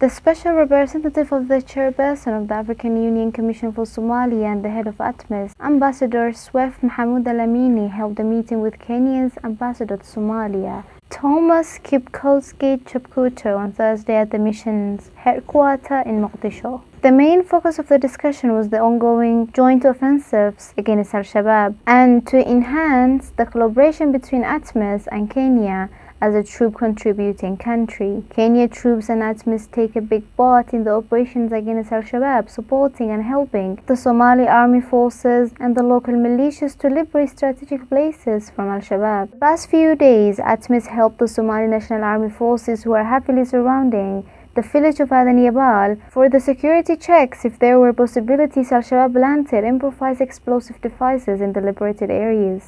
The Special Representative of the Chairperson of the African Union Commission for Somalia and the head of ATMIS, Ambassador SWEF Mohamoud Alamini, held a meeting with Kenya's ambassador to Somalia, Thomas Kipkowski-Chapkuto, on Thursday at the mission's headquarters in Mogadishu. The main focus of the discussion was the ongoing joint offensives against Al-Shabaab and to enhance the collaboration between ATMIS and Kenya as a troop-contributing country. Kenya troops and ATMIS take a big part in the operations against Al-Shabaab, supporting and helping the Somali army forces and the local militias to liberate strategic places from Al-Shabaab. The past few days, ATMIS helped the Somali National Army forces who are happily surrounding the village of Adaniyabal for the security checks if there were possibilities Al-Shabaab planted improvised explosive devices in the liberated areas.